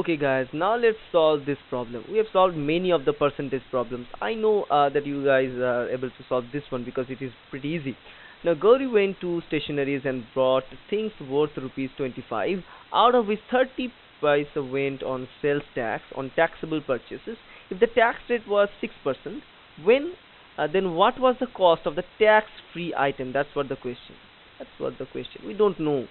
Okay guys, now let's solve this problem. We have solved many of the percentage problems. I know that you guys are able to solve this one because it is pretty easy. Now Gauri went to stationeries and bought things worth ₹25, out of which 30 paisa went on sales tax on taxable purchases. If the tax rate was 6%, then what was the cost of the tax-free item? That's what the question. We don't know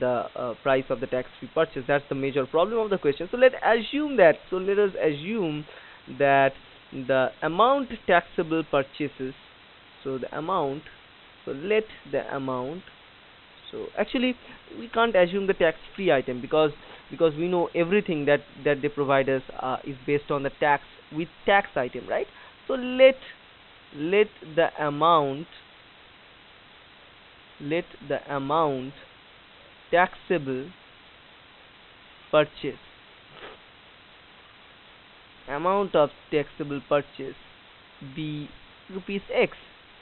the price of the tax-free purchase. That's the major problem of the question. So let us assume that the amount taxable purchases. So actually we can't assume the tax-free item because we know everything that they provide us is based on the tax item, right? So let the amount taxable purchase, amount of taxable purchase be ₹X.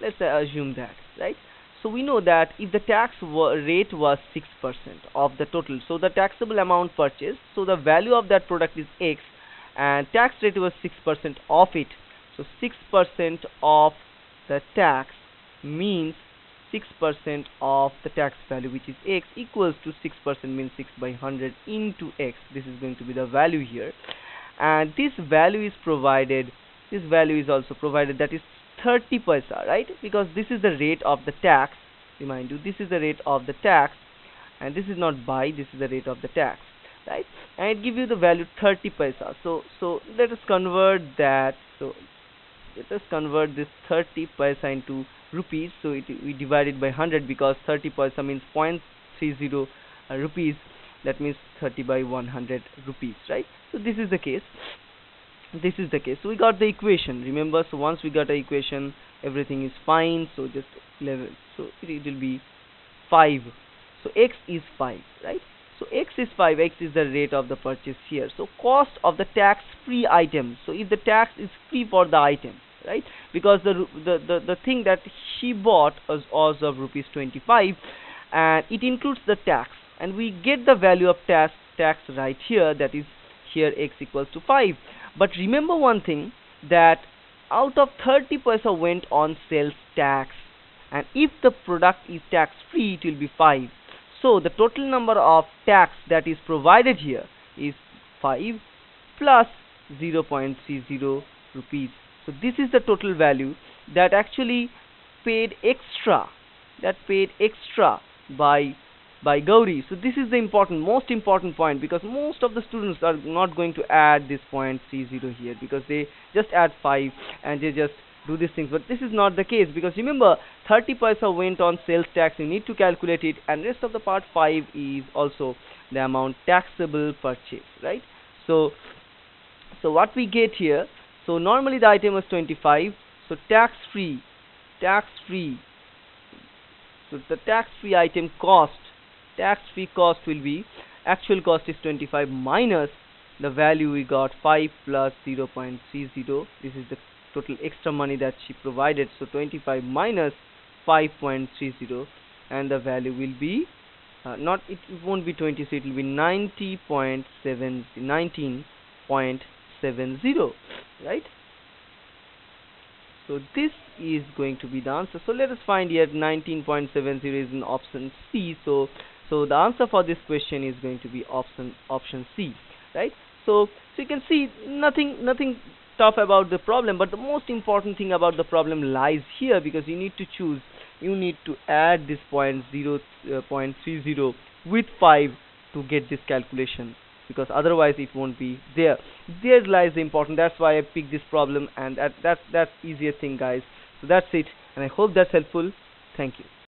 Let's assume that, right? So we know that if the tax rate was 6% of the total, so the taxable amount purchased, so the value of that product is X and tax rate was 6% of it. So 6% of the tax means 6% of the tax value, which is X, equals to 6% means 6/100 into X. This is going to be the value here, and this value is provided. This value is also provided, that is 30 paisa, right? Because this is the rate of the tax. Remind you, this is the rate of the tax, and this is not by. This is the rate of the tax, right? And it gives you the value 30 paisa. So let us convert that. Let us convert this 30 paisa into rupees. So we divide it by 100 because 30 paisa means 0.30 rupees. That means 30/100 rupees, right? So this is the case. So we got the equation. Remember, so once we got the equation, everything is fine. So just 11. So it will be 5. So X is 5, right? So X is 5. X is the rate of the purchase here. So cost of the tax-free item. So if the tax is free for the item, right? Because the thing that she bought was of ₹25, and it includes the tax, and we get the value of tax right here. That is here X equals to 5. But remember one thing, that out of 30 paisa went on sales tax, and if the product is tax free, it will be 5. So the total number of tax that is provided here is 5 plus 0.30 rupees. So this is the total value that actually paid extra by Gauri. So this is the most important point, because most of the students are not going to add this 0.30 here, because they just add 5 and they just do these things. But this is not the case, because remember 30 paisa went on sales tax. You need to calculate it, and rest of the part 5 is also the amount taxable purchase, right? So what we get here, so normally the item was 25, so tax free, so the tax free cost will be, actual cost is 25 minus the value we got, 5 plus 0.30. This is the total extra money that she provided. So 25 minus 5.30, and the value will be it won't be 20, so it will be 19.70, right? So this is going to be the answer. So let us find here. 19.70 is in option C. So the answer for this question is going to be option C, right? So you can see nothing tough about the problem, but the most important thing about the problem lies here, because you need to choose. You need to add this 0.30 with 5 to get this calculation, because otherwise it won't be there. There lies the important. That's why I picked this problem, and that's easier thing, guys. So that's it, and I hope that's helpful. Thank you.